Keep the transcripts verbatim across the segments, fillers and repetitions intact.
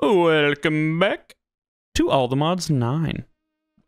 Welcome back to All The Mods nine.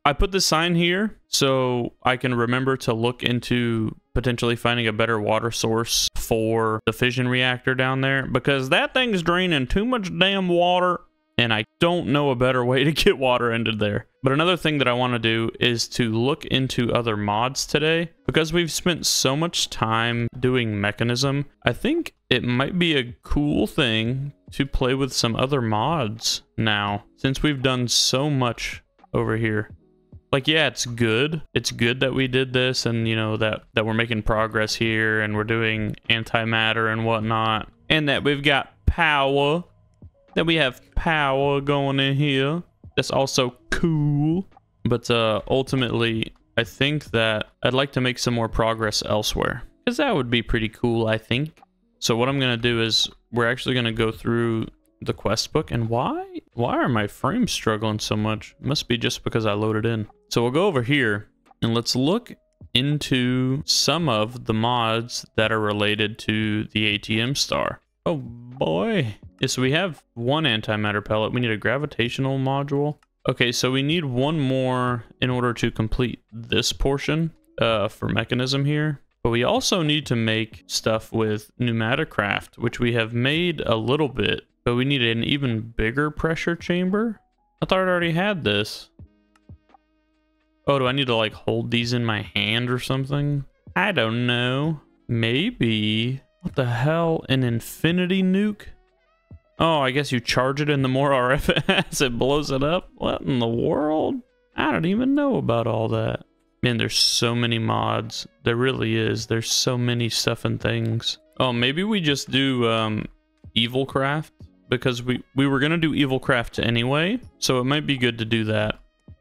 I put this sign here so I can remember to look into potentially finding a better water source for the fission reactor down there, because that thing's draining too much damn water and I don't know a better way to get water into there. But another thing that I want to do is to look into other mods today, because we've spent so much time doing mechanism. I think it might be a cool thing to play with some other mods now, since we've done so much over here. Like, yeah, it's good. It's good that we did this and, you know, that, that we're making progress here and we're doing antimatter and whatnot. And that we've got power. That we have power going in here. That's also cool. But uh, ultimately, I think that I'd like to make some more progress elsewhere, because that would be pretty cool, I think. So what I'm going to do is we're actually going to go through the quest book. And why? Why are my frames struggling so much? It must be just because I loaded in. So we'll go over here and let's look into some of the mods that are related to the A T M star. Oh boy. Yeah, so we have one antimatter pellet. We need a gravitational module. Okay, so we need one more in order to complete this portion uh, for mechanism here. But we also need to make stuff with pneumaticraft, which we have made a little bit, but we need an even bigger pressure chamber. I thought I already had this. Oh, do I need to like hold these in my hand or something? I don't know. Maybe. What the hell? An infinity nuke? Oh, I guess you charge it and the more R F S it blows it up. What in the world? I don't even know about all that. Man, there's so many mods. There really is. There's so many stuff and things. Oh, maybe we just do um, EvilCraft, because we, we were going to do EvilCraft anyway, so it might be good to do that.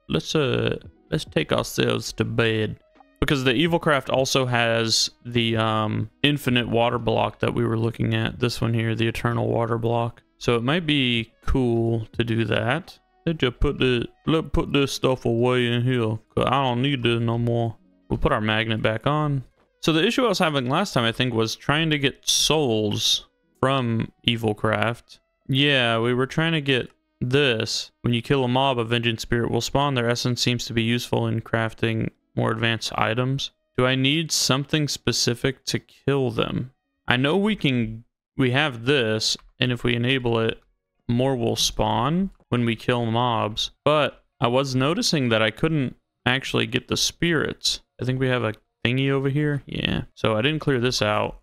Let's, uh, let's take ourselves to bed, because the EvilCraft also has the um, infinite water block that we were looking at. This one here, the eternal water block. So it might be cool to do that. Let's just put the let put this stuff away in here, cause I don't need this no more. We'll put our magnet back on. So the issue I was having last time, I think, was trying to get souls from EvilCraft. Yeah, we were trying to get this. When you kill a mob, a vengeance spirit will spawn. Their essence seems to be useful in crafting more advanced items. Do I need something specific to kill them? I know we can. We have this, and if we enable it, more will spawn when we kill mobs, but I was noticing that I couldn't actually get the spirits. I think we have a thingy over here. Yeah, so I didn't clear this out.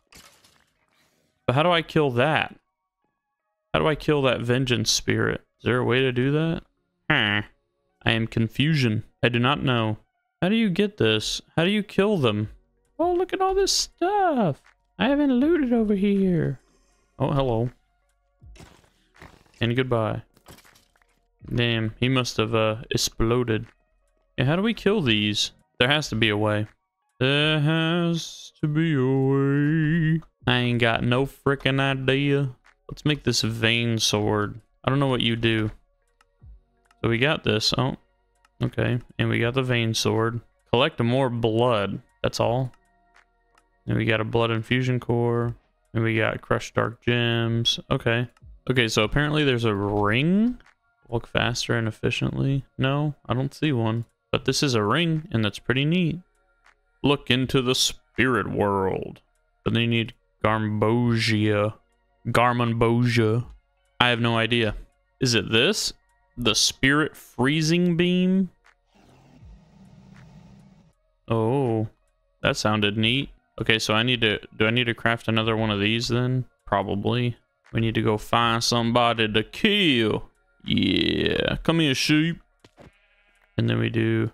But how do I kill that? How do I kill that vengeance spirit? Is there a way to do that? Huh. I am confusion. I do not know. How do you get this? How do you kill them? Oh, look at all this stuff. I haven't looted over here. Oh, hello. And goodbye. Damn, he must have uh, exploded. Yeah, how do we kill these? There has to be a way. There has to be a way. I ain't got no freaking idea. Let's make this vein sword. I don't know what you do. So we got this. Oh, okay. And we got the vein sword. Collect more blood. That's all. And we got a blood infusion core. And we got crushed dark gems. Okay. Okay, so apparently there's a ring. Walk faster and efficiently. No, I don't see one. But this is a ring, and that's pretty neat. Look into the spirit world. But then you need Garmonbozia. Garmonbozia. I have no idea. Is it this? The spirit freezing beam? Oh, that sounded neat. Okay, so I need to... Do I need to craft another one of these then? Probably. We need to go find somebody to kill. Yeah, come here, sheep. And then we do...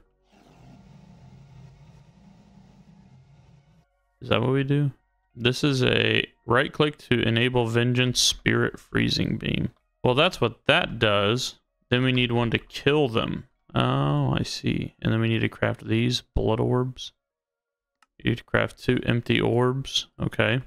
Is that what we do? This is a right-click to enable Vengeance Spirit Freezing Beam. Well, that's what that does. Then we need one to kill them. Oh, I see. And then we need to craft these blood orbs. We need to craft two empty orbs. Okay.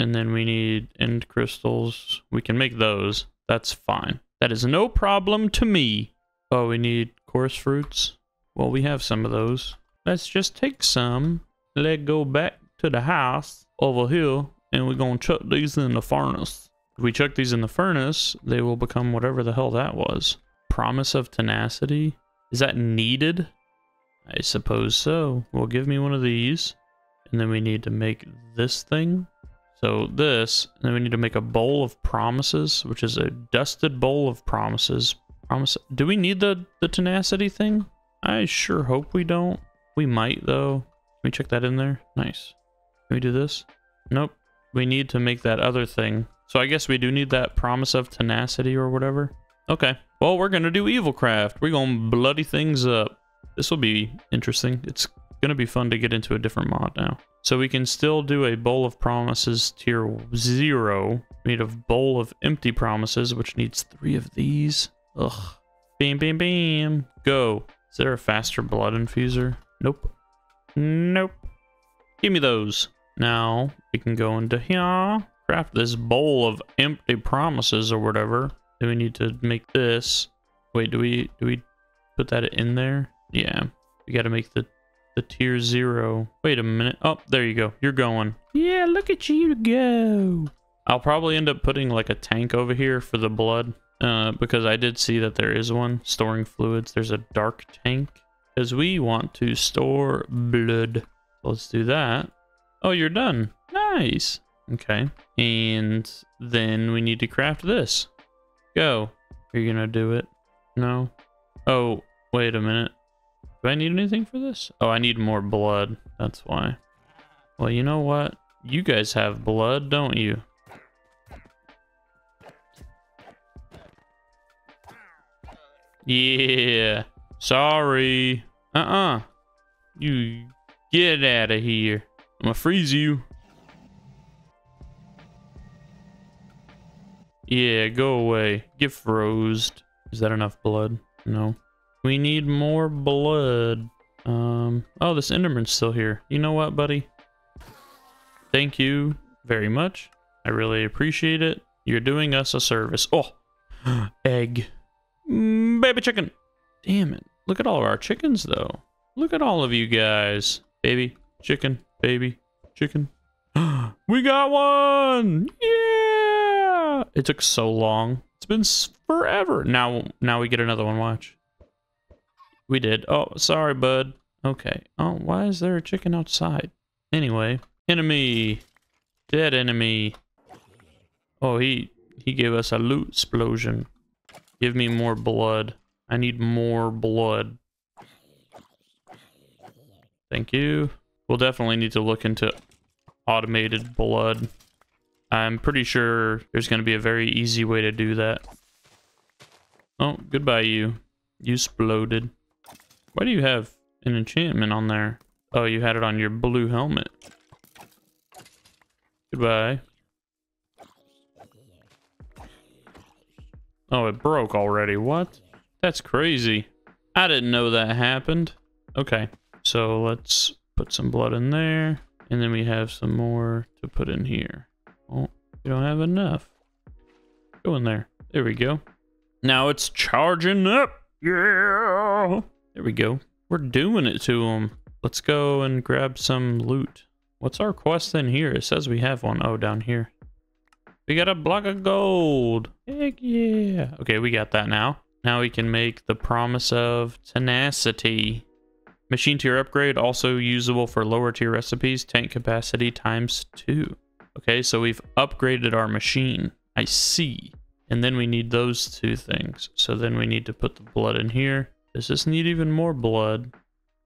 And then we need end crystals. We can make those. That's fine. That is no problem to me. Oh, we need coarse fruits. Well, we have some of those. Let's just take some. Let's go back to the house over here, and we're going to chuck these in the furnace. If we chuck these in the furnace, they will become whatever the hell that was. Promise of tenacity? Is that needed? I suppose so. Well, give me one of these. And then we need to make this thing. So this, and then we need to make a bowl of promises, which is a dusted bowl of promises. Promise. Do we need the, the tenacity thing? I sure hope we don't. We might though. Can we check that in there? Nice. Can we do this? Nope. We need to make that other thing. So I guess we do need that promise of tenacity or whatever. Okay. Well, we're gonna do EvilCraft. We're gonna bloody things up. This will be interesting. It's gonna be fun to get into a different mod now. So we can still do a bowl of promises tier zero. We need a bowl of empty promises, which needs three of these. Ugh. Bam, bam, bam. Go. Is there a faster blood infuser? Nope. Nope. Give me those. Now we can go into here. Craft this bowl of empty promises or whatever. Then we need to make this. Wait, do we do we put that in there? Yeah. We gotta make the the tier zero. Wait a minute. Oh, there you go. You're going. Yeah, look at you go. I'll probably end up putting like a tank over here for the blood. Uh, because I did see that there is one storing fluids. There's a dark tank because we want to store blood. Let's do that. Oh, you're done. Nice. Okay. And then we need to craft this. Go. Are you gonna do it? No. Oh, wait a minute. Do I need anything for this? Oh, I need more blood. That's why. Well, you know what? You guys have blood, don't you? Yeah. Sorry. Uh-uh. You get out of here. I'm gonna freeze you. Yeah, go away. Get froze. Is that enough blood? No. We need more blood. Um, oh, this Enderman's still here. You know what, buddy? Thank you very much. I really appreciate it. You're doing us a service. Oh, egg. Mm, baby chicken. Damn it. Look at all of our chickens, though. Look at all of you guys. Baby chicken. Baby chicken. We got one! Yeah! It took so long. It's been forever. Now, now we get another one. Watch. We did. Oh, sorry, bud. Okay. Oh, why is there a chicken outside? Anyway. Enemy. Dead enemy. Oh, he he gave us a loot explosion. Give me more blood. I need more blood. Thank you. We'll definitely need to look into automated blood. I'm pretty sure there's going to be a very easy way to do that. Oh, goodbye, you. You exploded. Why do you have an enchantment on there? Oh, you had it on your blue helmet. Goodbye. Oh, it broke already. What? That's crazy. I didn't know that happened. Okay, so let's put some blood in there. And then we have some more to put in here. Oh, we don't have enough. Go in there. There we go. Now it's charging up. Yeah! There we go. We're doing it to him. Let's go and grab some loot. What's our quest in here? It says we have one. Oh, down here. We got a block of gold. Heck yeah. Okay, we got that now. Now we can make the promise of tenacity. Machine tier upgrade, also usable for lower tier recipes. Tank capacity times two. Okay, so we've upgraded our machine. I see. And then we need those two things. So then we need to put the blood in here. Does this need even more blood?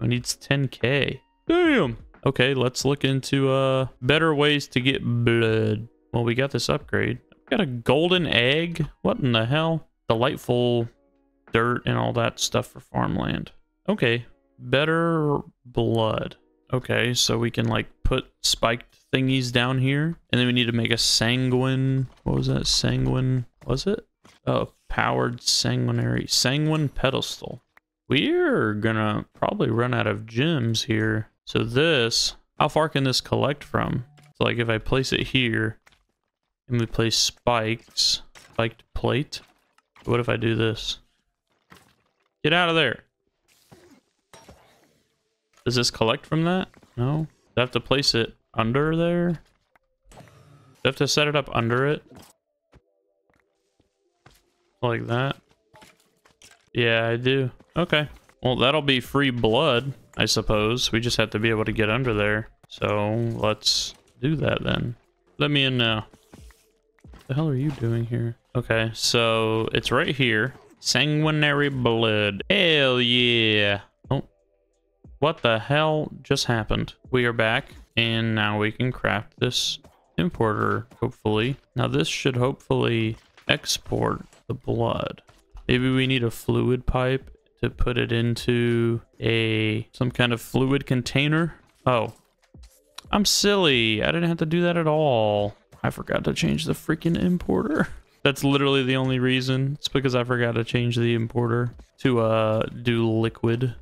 It needs ten K. Damn. Okay, let's look into uh better ways to get blood. Well, we got this upgrade. We got a golden egg. What in the hell? Delightful dirt and all that stuff for farmland. Okay, better blood. Okay, so we can like put spiked thingies down here. And then we need to make a sanguine. What was that? Sanguine. Was it? Oh, powered sanguinary. Sanguine pedestal. We're gonna probably run out of gems here. So this, how far can this collect from? So like if I place it here and we place spikes, spiked plate. What if I do this? Get out of there. Does this collect from that? No. Do I have to place it under there? Do I have to set it up under it? like that. Yeah, I do. Okay. Well, that'll be free blood, I suppose. We just have to be able to get under there. So let's do that then. Let me in now. What the hell are you doing here? Okay, so it's right here. Sanguinary blood. Hell yeah. Oh, what the hell just happened? We are back, and now we can craft this importer, hopefully. Now this should hopefully export the blood. Maybe we need a fluid pipe to put it into a some kind of fluid container. Oh, I'm silly. I didn't have to do that at all. I forgot to change the freaking importer. That's literally the only reason. It's because I forgot to change the importer to uh, do liquid,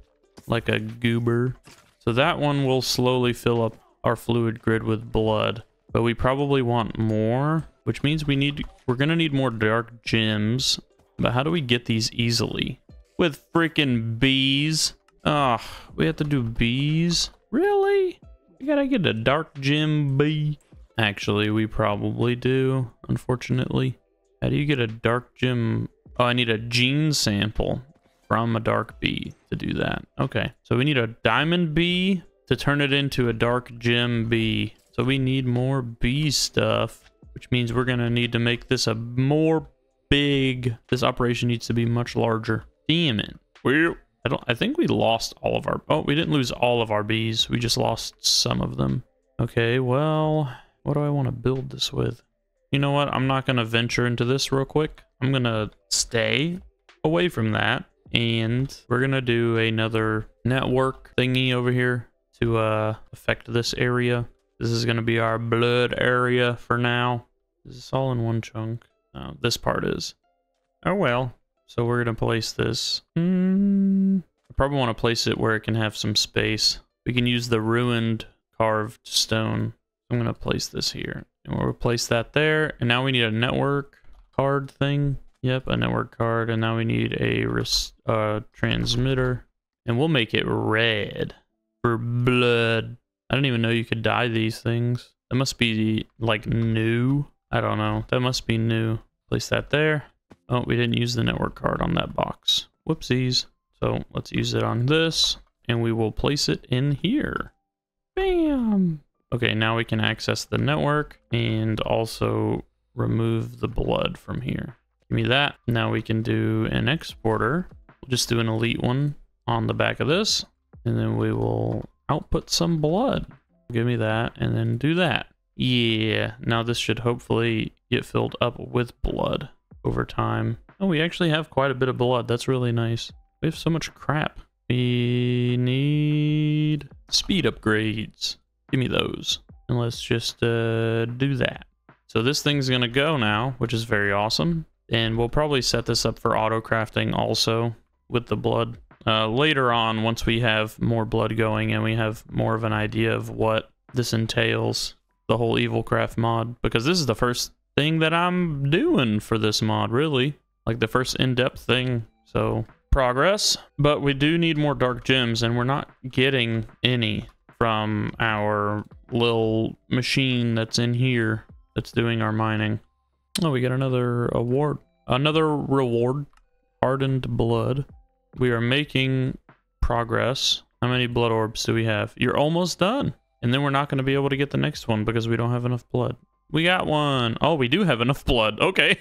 like a goober. So that one will slowly fill up our fluid grid with blood, but we probably want more, which means we need, we're gonna need more dark gems. But how do we get these easily? With freaking bees. Oh, we have to do bees? Really? We gotta get a dark gem bee. Actually, we probably do, unfortunately. How do you get a dark gem? Oh, I need a gene sample from a dark bee to do that. Okay, so we need a diamond bee to turn it into a dark gem bee. So we need more bee stuff, which means we're gonna need to make this a more big. This operation needs to be much larger. Damn it. Well, I don't, I think we lost all of our, oh, we didn't lose all of our bees. We just lost some of them. Okay, well, what do I want to build this with? You know what? I'm not going to venture into this real quick. I'm going to stay away from that. And we're going to do another network thingy over here to uh, affect this area. This is going to be our blood area for now. Is this all in one chunk? Oh, this part is. Oh, well. So we're going to place this. Mm, I probably want to place it where it can have some space. We can use the ruined carved stone. I'm going to place this here. And we'll replace that there. And now we need a network card thing. Yep, a network card. And now we need a res uh, transmitter. And we'll make it red for blood. I didn't even know you could dye these things. That must be like new. I don't know. That must be new. Place that there. Oh, we didn't use the network card on that box. Whoopsies. So let's use it on this, and we will place it in here. Bam! Okay, now we can access the network and also remove the blood from here. Give me that. Now we can do an exporter. We'll just do an elite one on the back of this, and then we will output some blood. Give me that, and then do that. Yeah, now this should hopefully get filled up with blood over time. Oh, we actually have quite a bit of blood. That's really nice. We have so much crap. We need speed upgrades. Give me those. And let's just uh, do that. So this thing's gonna go now, which is very awesome. And we'll probably set this up for auto crafting also with the blood. Uh, later on, once we have more blood going and we have more of an idea of what this entails, the whole EvilCraft mod, because this is the first thing that I'm doing for this mod, really. Like the first in-depth thing, so progress. But we do need more dark gems, and we're not getting any from our little machine that's in here that's doing our mining. Oh, we got another award, another reward, hardened blood. We are making progress. How many blood orbs do we have? You're almost done. And then we're not going to be able to get the next one because we don't have enough blood. We got one. Oh, we do have enough blood. Okay.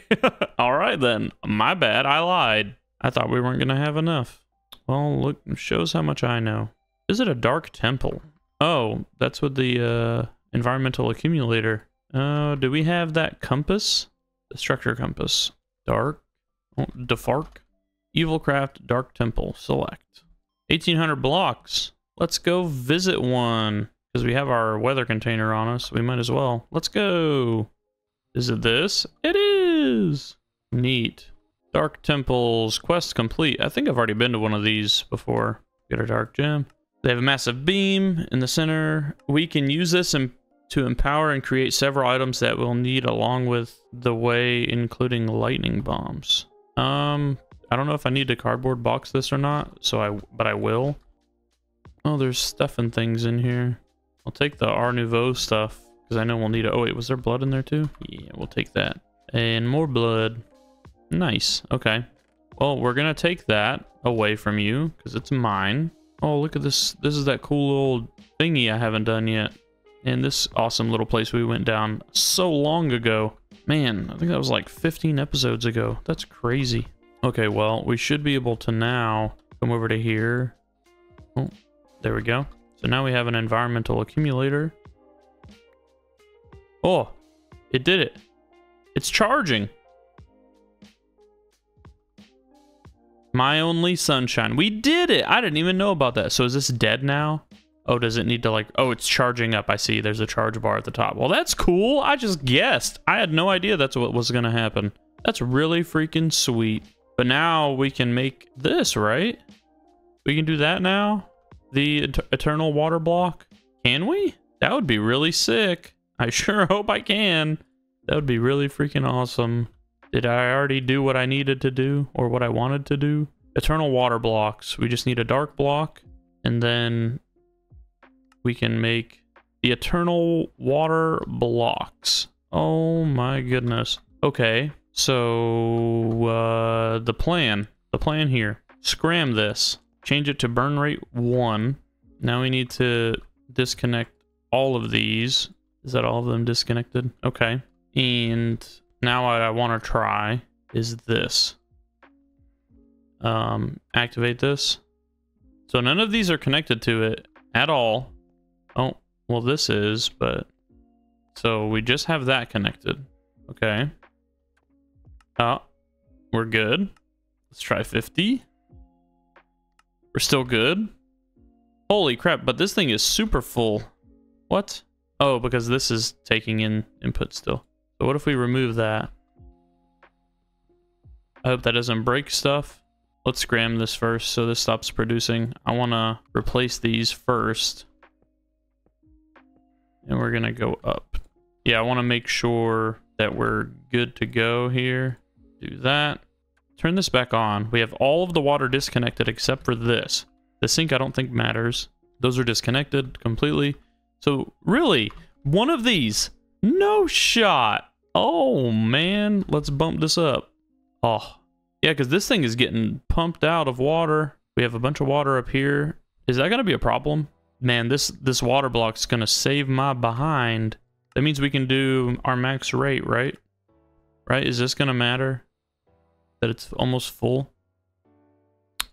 All right, then. My bad. I lied. I thought we weren't going to have enough. Well, look, shows how much I know. Is it a dark temple? Oh, that's with the uh, environmental accumulator. Uh, do we have that compass? The structure compass. Dark. Oh, Defark. EvilCraft Dark Temple. Select. eighteen hundred blocks. Let's go visit one. Because we have our weather container on us, we might as well. Let's go. Is it this? It is. Neat. Dark temples, quest complete. I think I've already been to one of these before. Get a dark gem. They have a massive beam in the center. We can use this and to empower and create several items that we'll need along with the way, including lightning bombs. Um, I don't know if I need to cardboard box this or not. So I, but I will. Oh, there's stuff and things in here. I'll take the Art Nouveau stuff because I know we'll need it. Oh, wait, was there blood in there too? Yeah, we'll take that. And more blood. Nice. Okay. Well, we're gonna take that away from you because it's mine. Oh, look at this. This is that cool old thingy I haven't done yet. And this awesome little place we went down so long ago. Man, I think that was like fifteen episodes ago. That's crazy. Okay, well, we should be able to now come over to here. Oh, there we go. So now we have an environmental accumulator. Oh, it did it. It's charging. My only sunshine. We did it. I didn't even know about that. So is this dead now? Oh, does it need to like, oh, it's charging up. I see there's a charge bar at the top. Well, that's cool. I just guessed. I had no idea that's what was going to happen. That's really freaking sweet. But now we can make this, right? We can do that now. The et- eternal water block. Can we? That would be really sick. I sure hope I can. That would be really freaking awesome. Did I already do what I needed to do or what I wanted to do? Eternal water blocks. We just need a dark block and then we can make the eternal water blocks. Oh my goodness. Okay. So uh, the plan, the plan here, scram this, change it to burn rate one. Now we need to disconnect all of these. Is that all of them disconnected? Okay. And now what I want to try is this. Um, activate this. So none of these are connected to it at all. Oh, well this is, but... So we just have that connected. Okay. Oh, we're good. Let's try fifty. We're still good. Holy crap, but this thing is super full. What? Oh, because this is taking in input still. So what if we remove that? I hope that doesn't break stuff. Let's scram this first so this stops producing. I want to replace these first. And we're going to go up. Yeah, I want to make sure that we're good to go here. Do that. Turn this back on. We have all of the water disconnected except for this. The sink I don't think matters. Those are disconnected completely. So really, one of these. No shot. Oh man, let's bump this up. Oh yeah, because this thing is getting pumped out of water. We have a bunch of water up here. Is that gonna be a problem? Man, this this water block's gonna save my behind. That means we can do our max rate, right? Right? Is this gonna matter that it's almost full?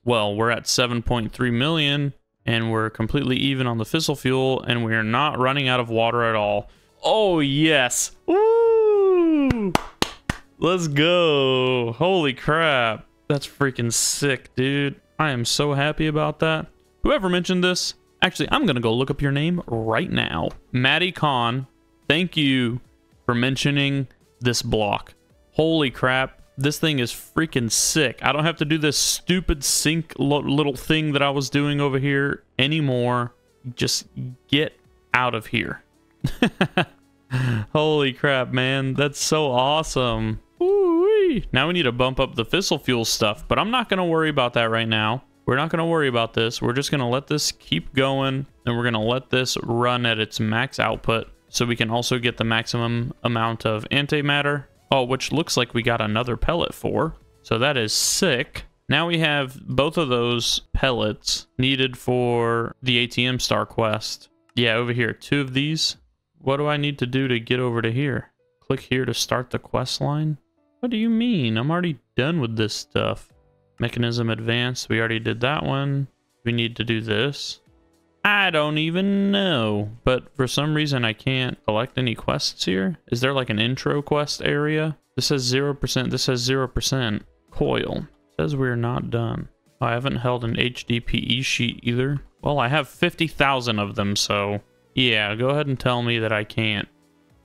Well, we're at seven point three million and we're completely even on the fissile fuel and we're not running out of water at all. Oh, yes. Woo! Let's go. Holy crap. That's freaking sick, dude. I am so happy about that. Whoever mentioned this, actually, I'm going to go look up your name right now. Maddie Khan, thank you for mentioning this block. Holy crap. This thing is freaking sick. I don't have to do this stupid sink little thing that I was doing over here anymore. Just get out of here. Holy crap, man, that's so awesome. Ooh-wee. Now we need to bump up the fissile fuel stuff, but I'm not going to worry about that right now. We're not going to worry about this. We're just going to let this keep going, and we're going to let this run at its max output so we can also get the maximum amount of antimatter. Oh, which looks like we got another pellet for, so that is sick. Now we have both of those pellets needed for the A T M star quest. Yeah, over here, two of these. What do I need to do to get over to here? Click here to start the quest line? What do you mean? I'm already done with this stuff. Mechanism advanced. We already did that one. We need to do this. I don't even know. But for some reason, I can't collect any quests here. Is there like an intro quest area? This says zero percent. This says zero percent. Coil. It says we're not done. Oh, I haven't held an H D P E sheet either. Well, I have fifty thousand of them, so... Yeah, go ahead and tell me that I can't,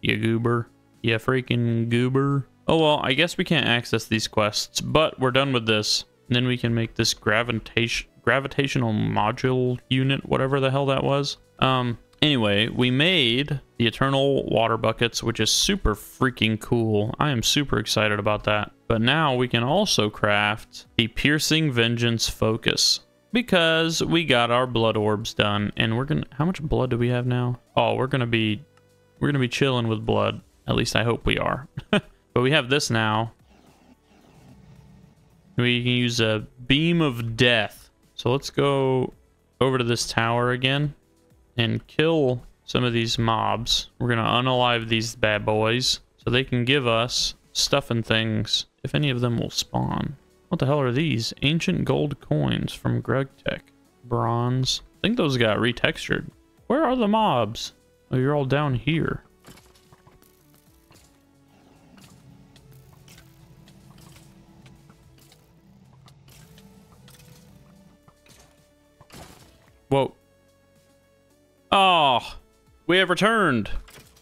you goober. You freaking goober. Oh, well, I guess we can't access these quests, but we're done with this. And then we can make this gravitation gravitational module unit, whatever the hell that was. Um, anyway, we made the eternal water buckets, which is super freaking cool. I am super excited about that. But now we can also craft the piercing vengeance focus. Because we got our blood orbs done and we're gonna, how much blood do we have now? Oh, we're gonna be, we're gonna be chilling with blood. At least I hope we are. But we have this now. We can use a beam of death. So let's go over to this tower again and kill some of these mobs. We're going to unalive these bad boys so they can give us stuff and things if any of them will spawn. What the hell are these? Ancient gold coins from GregTech. Bronze. I think those got retextured. Where are the mobs? Oh, you're all down here. Whoa. Oh, we have returned.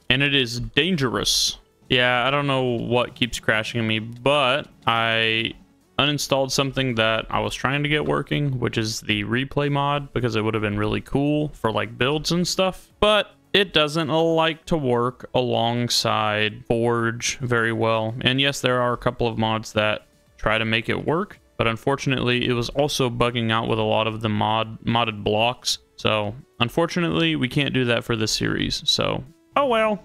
And it is dangerous. Yeah, I don't know what keeps crashing me, but I uninstalled something that I was trying to get working, which is the replay mod, because it would have been really cool for like builds and stuff. But it doesn't like to work alongside Forge very well. And yes, there are a couple of mods that try to make it work. But unfortunately, it was also bugging out with a lot of the mod modded blocks. So unfortunately, we can't do that for this series. So, oh well.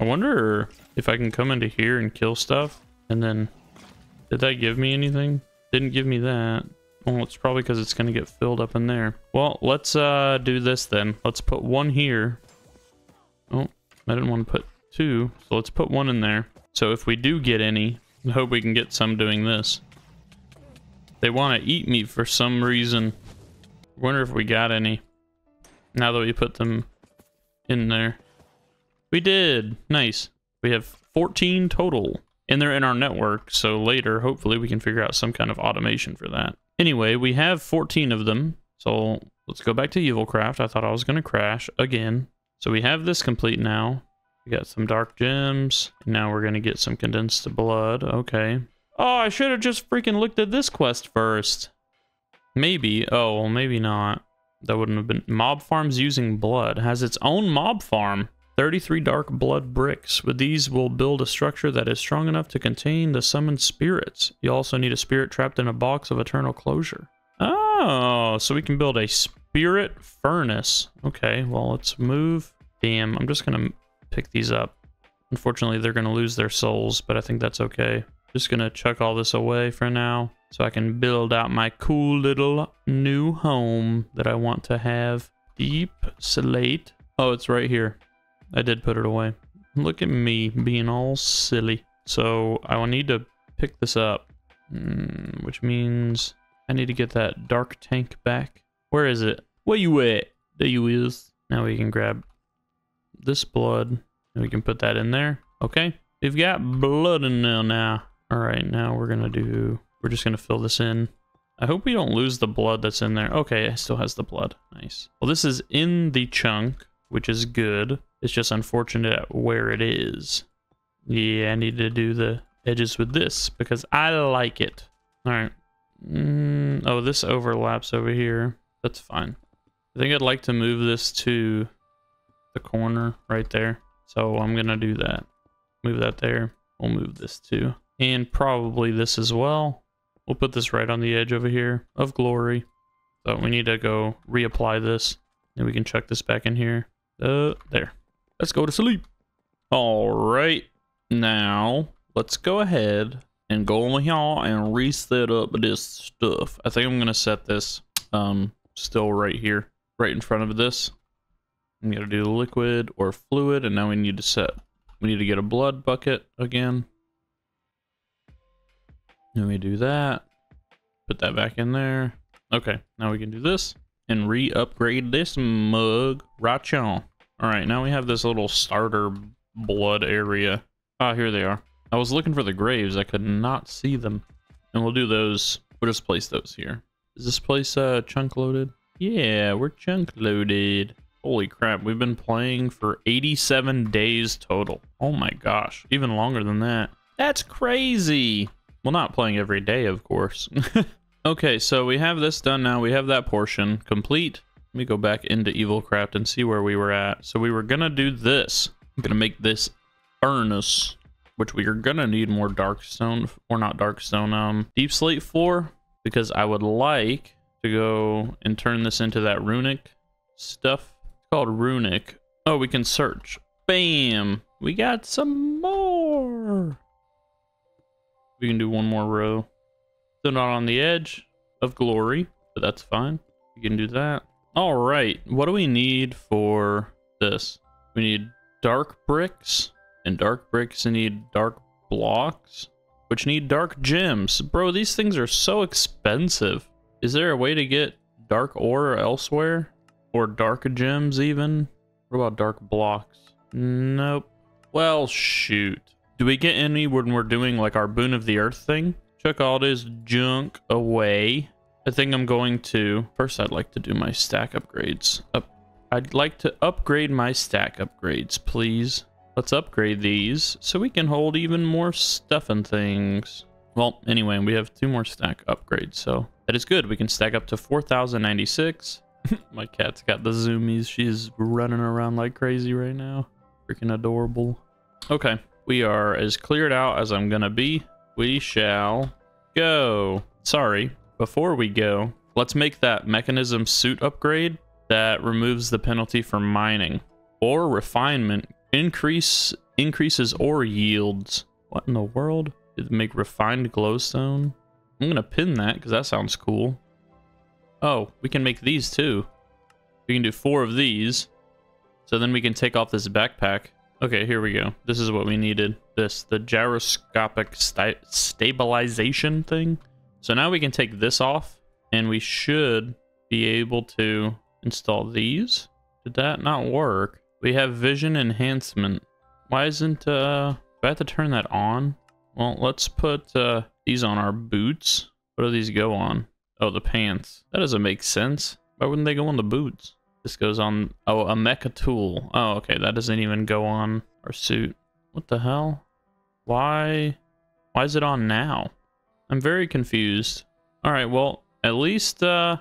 I wonder if I can come into here and kill stuff. And then, did that give me anything? Didn't give me that. Well, it's probably because it's going to get filled up in there. Well, let's uh, do this then. Let's put one here. Oh, I didn't want to put two. So let's put one in there. So if we do get any, I hope we can get some doing this. They want to eat me for some reason. Wonder if we got any. Now that we put them in there. We did. Nice. We have fourteen total. And they're in our network. So later, hopefully, we can figure out some kind of automation for that. Anyway, we have fourteen of them. So let's go back to EvilCraft. I thought I was going to crash again. So we have this complete now. We got some dark gems. Now we're going to get some condensed blood. Okay. Oh, I should have just freaking looked at this quest first. Maybe. Oh, well, maybe not. That wouldn't have been... Mob farms using blood. Has its own mob farm. thirty-three dark blood bricks. With these, we'll build a structure that is strong enough to contain the summoned spirits. You also need a spirit trapped in a box of eternal closure. Oh, so we can build a spirit furnace. Okay, well, let's move. Damn, I'm just going to pick these up. Unfortunately, they're going to lose their souls, but I think that's okay. Just gonna chuck all this away for now so I can build out my cool little new home that I want to have. Deep slate. Oh, it's right here. I did put it away. Look at me being all silly. So I will need to pick this up, which means I need to get that dark tank back. Where is it? Where you at? There you is. Now we can grab this blood and we can put that in there. Okay. We've got blood in there now. All right, now we're gonna do, we're just gonna fill this in. I hope we don't lose the blood that's in there. Okay, it still has the blood, nice. Well, this is in the chunk, which is good. It's just unfortunate where it is. Yeah, I need to do the edges with this because I like it. All right, mm, oh, this overlaps over here. That's fine. I think I'd like to move this to the corner right there. So I'm gonna do that. Move that there. We'll move this too. And probably this as well. We'll put this right on the edge over here of glory. So we need to go reapply this. And we can chuck this back in here. Uh, there. Let's go to sleep. All right. Now, let's go ahead and go over here and reset up this stuff. I think I'm going to set this um, still right here. Right in front of this. I'm going to do liquid or fluid. And now we need to set... We need to get a blood bucket again. And we do that. Put that back in there. Okay, now we can do this and re-upgrade this mug right on. All right, now we have this little starter blood area. Ah, here they are. I was looking for the graves. I could not see them. And we'll do those. We'll just place those here. Is this place uh, chunk loaded? Yeah, we're chunk loaded. Holy crap, we've been playing for eighty-seven days total. Oh my gosh, even longer than that. That's crazy. Well, not playing every day, of course. Okay, so we have this done now. We have that portion complete. Let me go back into EvilCraft and see where we were at. So we were gonna do this. I'm gonna make this furnace, which we are gonna need more dark stone, or not dark stone, um, deep slate for, because I would like to go and turn this into that runic stuff. Called runic. Oh, we can search. Bam! We got some more. We can do one more row. Still not on the edge of glory, but that's fine. We can do that. All right, what do we need for this? We need dark bricks, and dark bricks need dark blocks, which need dark gems. Bro, these things are so expensive. Is there a way to get dark ore elsewhere? Or dark gems even? What about dark blocks? Nope. Well, shoot. Do we get any when we're doing like our Boon of the Earth thing? Chuck all this junk away. I think I'm going to... First, I'd like to do my stack upgrades. Up, I'd like to upgrade my stack upgrades, please. Let's upgrade these so we can hold even more stuff and things. Well, anyway, we have two more stack upgrades, so that is good. We can stack up to four thousand ninety-six. My cat's got the zoomies. She's running around like crazy right now. Freaking adorable. Okay, we are as cleared out as I'm gonna be. We shall go. Sorry, before we go, let's make that mechanism suit upgrade that removes the penalty for mining or refinement. Increase increases ore yields. What in the world? Did it make refined glowstone? I'm gonna pin that because that sounds cool. Oh, we can make these too. We can do four of these. So then we can take off this backpack. Okay, here we go. This is what we needed. This, the gyroscopic st stabilization thing. So now we can take this off and we should be able to install these. Did that not work? We have vision enhancement. Why isn't, uh, do I have to turn that on? Well, let's put uh, these on our boots. What do these go on? Oh, the pants. That doesn't make sense. Why wouldn't they go on the boots? This goes on, oh, a mecha tool. Oh, okay, that doesn't even go on our suit. What the hell? Why, why is it on now? I'm very confused. All right, well, at least, uh,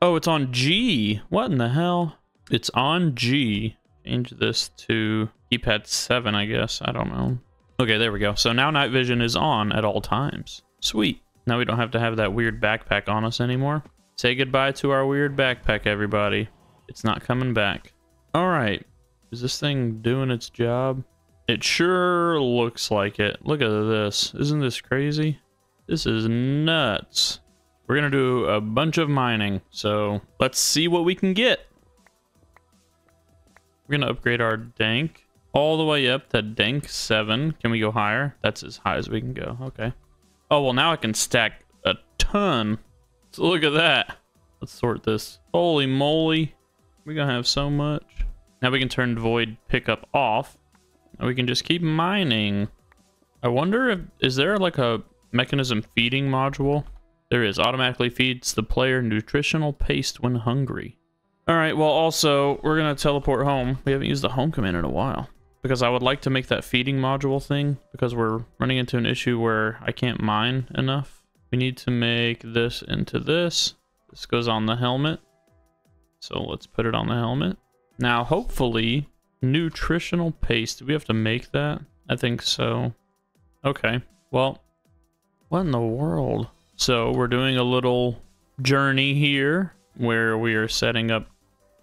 oh, it's on G. What in the hell? It's on G. Change this to keypad seven, I guess. I don't know. Okay, there we go. So now night vision is on at all times. Sweet. Now we don't have to have that weird backpack on us anymore. Say goodbye to our weird backpack, everybody. It's not coming back. All right. Is this thing doing its job? It sure looks like it. Look at this. Isn't this crazy? This is nuts. We're going to do a bunch of mining. So let's see what we can get. We're going to upgrade our dank all the way up to dank seven. Can we go higher? That's as high as we can go. Okay. Oh, well, now I can stack a ton. So look at that. Let's sort this. Holy moly. We're going to have so much. Now we can turn void pickup off. And we can just keep mining. I wonder if... Is there like a mechanism feeding module? There is. Automatically feeds the player nutritional paste when hungry. All right, well, also, we're going to teleport home. We haven't used the home command in a while because I would like to make that feeding module thing because we're running into an issue where I can't mine enough. We need to make this into this. This goes on the helmet. So let's put it on the helmet. Now, hopefully, nutritional paste. Do we have to make that? I think so. Okay, well, what in the world? So we're doing a little journey here where we are setting up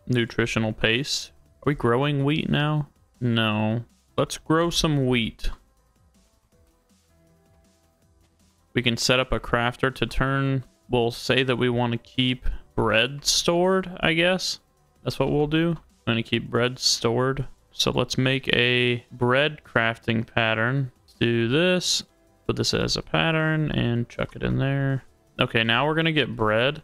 nutritional paste. Are we growing wheat now? No. Let's grow some wheat. We can set up a crafter to turn. We'll say that we want to keep bread stored, I guess. That's what we'll do. I'm going to keep bread stored. So let's make a bread crafting pattern. Let's do this. Put this as a pattern and chuck it in there. Okay, now we're going to get bread.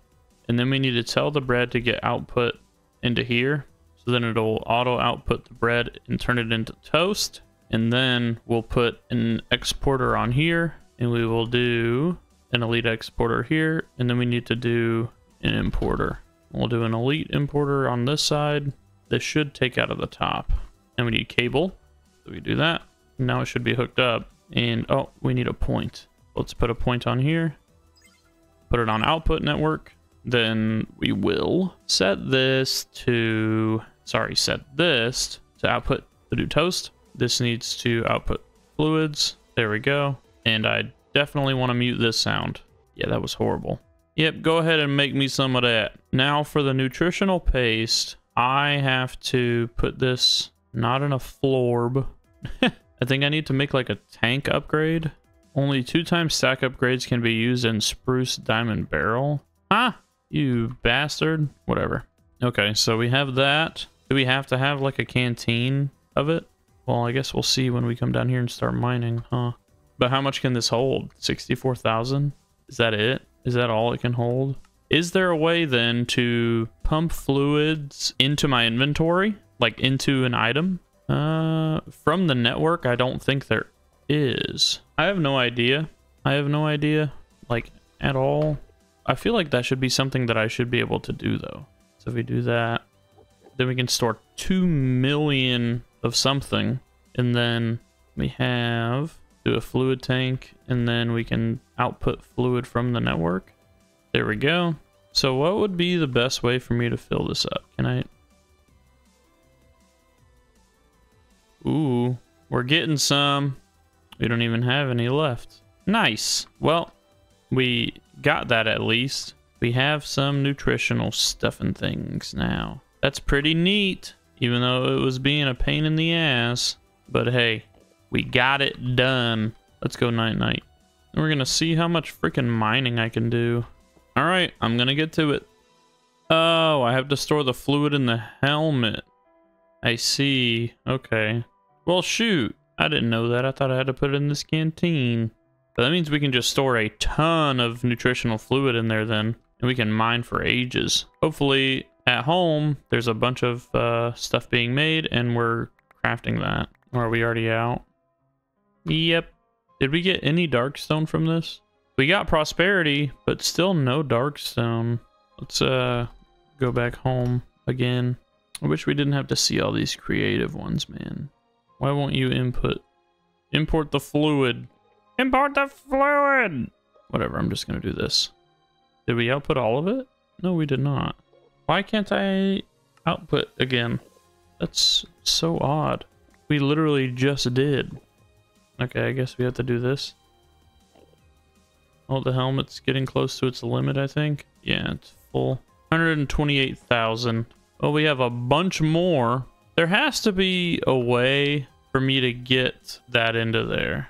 And then we need to tell the bread to get output into here. So then it'll auto output the bread and turn it into toast. And then we'll put an exporter on here and we will do an elite exporter here. And then we need to do an importer. We'll do an elite importer on this side. This should take out of the top. And we need cable. So we do that. Now it should be hooked up. And oh, we need a point. Let's put a point on here. Put it on output network. Then we will set this to, sorry, set this to output the new toast. This needs to output fluids. There we go. And I definitely want to mute this sound. Yeah, that was horrible. Yep, go ahead and make me some of that. Now for the nutritional paste, I have to put this not in a florb. I think I need to make like a tank upgrade. Only two times stack upgrades can be used in spruce diamond barrel. Huh? You bastard. Whatever. Okay, so we have that. Do we have to have like a canteen of it? Well, I guess we'll see when we come down here and start mining, huh? But how much can this hold? sixty-four thousand? Is that it? Is that all it can hold? Is there a way then to pump fluids into my inventory? Like into an item? Uh, from the network, I don't think there is. I have no idea. I have no idea, like, at all. I feel like that should be something that I should be able to do, though. So if we do that, then we can store two million of something. And then we have... do a fluid tank, and then we can output fluid from the network. There we go. So what would be the best way for me to fill this up? Can I... Ooh, we're getting some. We don't even have any left. Nice. Well, we got that at least. We have some nutritional stuff and things now. That's pretty neat, even though it was being a pain in the ass. But hey, we got it done. Let's go night-night. We're gonna see how much freaking mining I can do. All right, I'm gonna get to it. Oh, I have to store the fluid in the helmet. I see. Okay. Well, shoot. I didn't know that. I thought I had to put it in this canteen. But that means we can just store a ton of nutritional fluid in there then. And we can mine for ages. Hopefully, at home, there's a bunch of uh, stuff being made and we're crafting that. Or are we already out? Yep. Did we get any darkstone from this? We got prosperity, but still no darkstone. Let's uh go back home again. I wish we didn't have to see all these creative ones, man. Why won't you input? Import the fluid. Import the fluid! Whatever, I'm just going to do this. Did we output all of it? No, we did not. Why can't I output again? That's so odd. We literally just did. Okay, I guess we have to do this. Oh, the helmet's getting close to its limit, I think. Yeah, it's full. one hundred twenty-eight thousand. Well, we have a bunch more. There has to be a way for me to get that into there.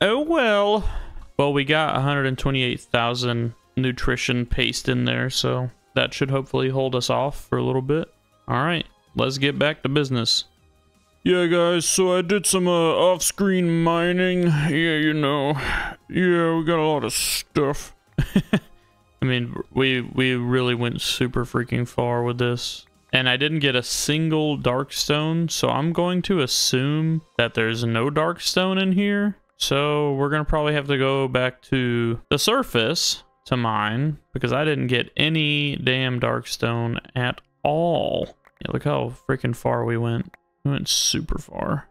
Oh, well. Well, we got one hundred twenty-eight thousand nutrition paste in there, so that should hopefully hold us off for a little bit. All right, let's get back to business. Yeah, guys, so I did some uh, off-screen mining. Yeah, you know. Yeah, we got a lot of stuff. I mean, we we really went super freaking far with this. And I didn't get a single darkstone, so I'm going to assume that there's no darkstone in here. So we're going to probably have to go back to the surface to mine, because I didn't get any damn darkstone at all. Yeah, look how freaking far we went. We went super far.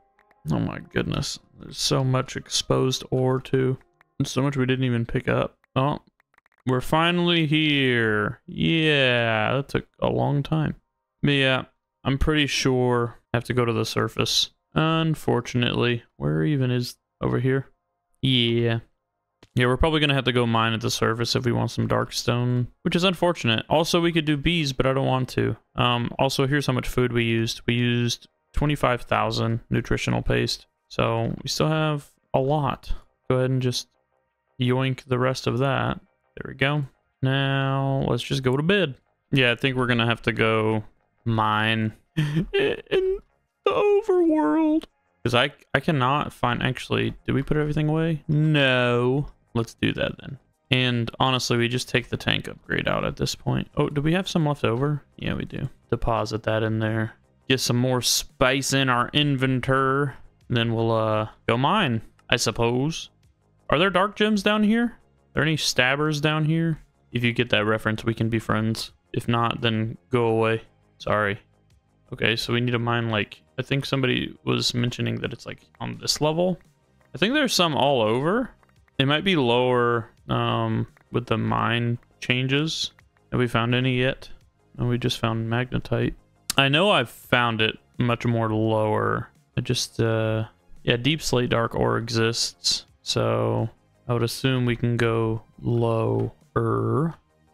Oh my goodness. There's so much exposed ore too. And so much we didn't even pick up. Oh, we're finally here. Yeah, that took a long time. But yeah, I'm pretty sure I have to go to the surface. Unfortunately, where even is over here? Yeah. Yeah, we're probably going to have to go mine at the surface if we want some darkstone, which is unfortunate. Also, we could do bees, but I don't want to. Um, also, here's how much food we used. We used twenty-five thousand nutritional paste. So we still have a lot. Go ahead and just yoink the rest of that. There we go. Now let's just go to bed. Yeah, I think we're going to have to go mine in the overworld. Because I, I cannot find... Actually, did we put everything away? No. Let's do that then. And honestly, we just take the tank upgrade out at this point. Oh, do we have some left over? Yeah, we do. Deposit that in there. Get some more space in our inventory, then we'll uh, go mine, I suppose. Are there dark gems down here? Are there any stabbers down here? If you get that reference, we can be friends. If not, then go away. Sorry. Okay, so we need to mine, like, I think somebody was mentioning that it's, like, on this level. I think there's some all over. They might be lower um, with the mine changes. Have we found any yet? No, we just found magnetite. I know I've found it much more lower. I just, uh, yeah, deep slate dark ore exists. So I would assume we can go lower.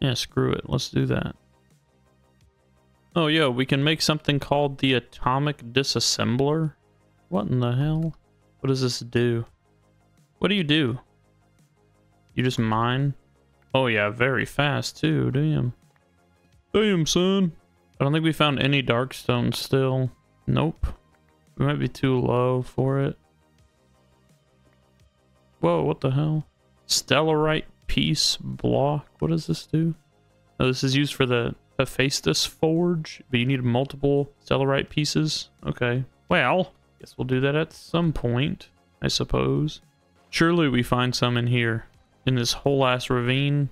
Yeah, screw it. Let's do that. Oh, yo, we can make something called the atomic disassembler. What in the hell? What does this do? What do you do? You just mine? Oh yeah, very fast too, damn. Damn, son. I don't think we found any darkstone still. Nope. We might be too low for it. Whoa, what the hell? Stellarite piece block. What does this do? Oh, this is used for the Hephaestus Forge, but you need multiple stellarite pieces. Okay. Well, guess we'll do that at some point, I suppose. Surely we find some in here. In this whole ass ravine.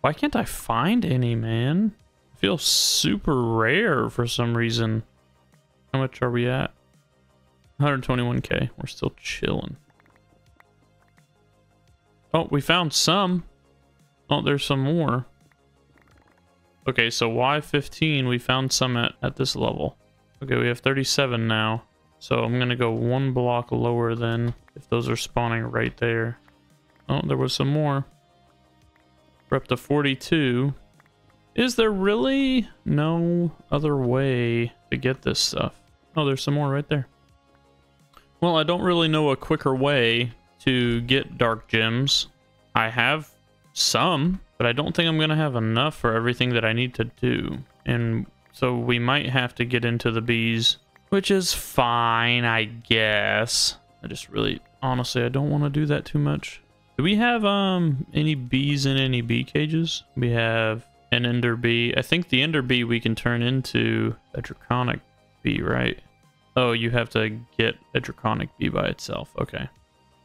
Why can't I find any, man? I feel super rare for some reason. How much are we at? one twenty-one K. We're still chilling. Oh, we found some. Oh, there's some more. Okay, so Y fifteen, we found some at, at this level. Okay, we have thirty-seven now. So I'm gonna go one block lower then, if those are spawning right there. Oh, there was some more. We're up to forty-two. Is there really no other way to get this stuff? Oh, there's some more right there. Well, I don't really know a quicker way to get dark gems. I have some, but I don't think I'm gonna have enough for everything that I need to do. And so we might have to get into the bees, which is fine, I guess. I just really, honestly, I don't want to do that too much. Do we have um any bees in any bee cages? We have an ender bee. I think the ender bee we can turn into a draconic bee, right? Oh, you have to get a draconic bee by itself. Okay.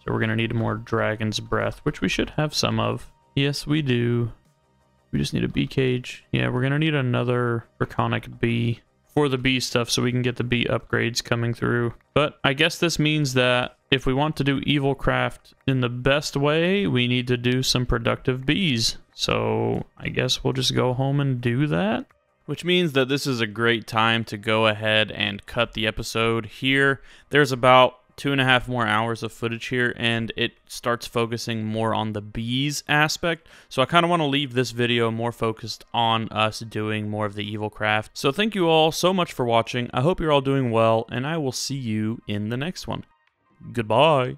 So we're going to need more dragon's breath, which we should have some of. Yes, we do. We just need a bee cage. Yeah, we're going to need another draconic bee for the bee stuff so we can get the bee upgrades coming through. But I guess this means that if we want to do EvilCraft in the best way, we need to do some productive bees. So I guess we'll just go home and do that. Which means that this is a great time to go ahead and cut the episode here. There's about two and a half more hours of footage here, and it starts focusing more on the bees aspect. So I kind of want to leave this video more focused on us doing more of the EvilCraft. So thank you all so much for watching. I hope you're all doing well, and I will see you in the next one. Goodbye.